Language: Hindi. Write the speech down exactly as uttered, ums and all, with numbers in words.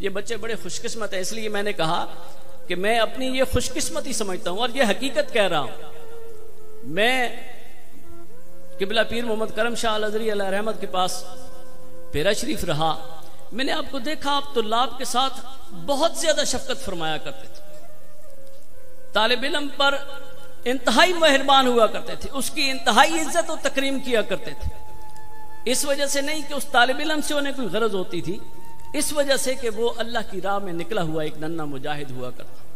ये बच्चे बड़े खुशकिस्मत है। इसलिए मैंने कहा कि मैं अपनी ये खुशकिस्मती समझता हूँ और ये हकीकत कह रहा हूँ। मैं किबला पीर मोहम्मद करम शाह अलज़री अलैहि रहमत के पास भेरा शरीफ रहा, मैंने आपको देखा आप तुल्लाब के साथ बहुत ज्यादा शफकत फरमाया करते थे, तालिब इल्म पर इंतहाई मेहरबान हुआ करते थे, उसकी इंतहाई इज्जत और तकरीम किया करते थे। इस वजह से नहीं कि उस तालिब इल्म से उन्हें कोई गरज होती थी, इस वजह से कि वो अल्लाह की राह में निकला हुआ एक नन्हा मुजाहिद हुआ करता।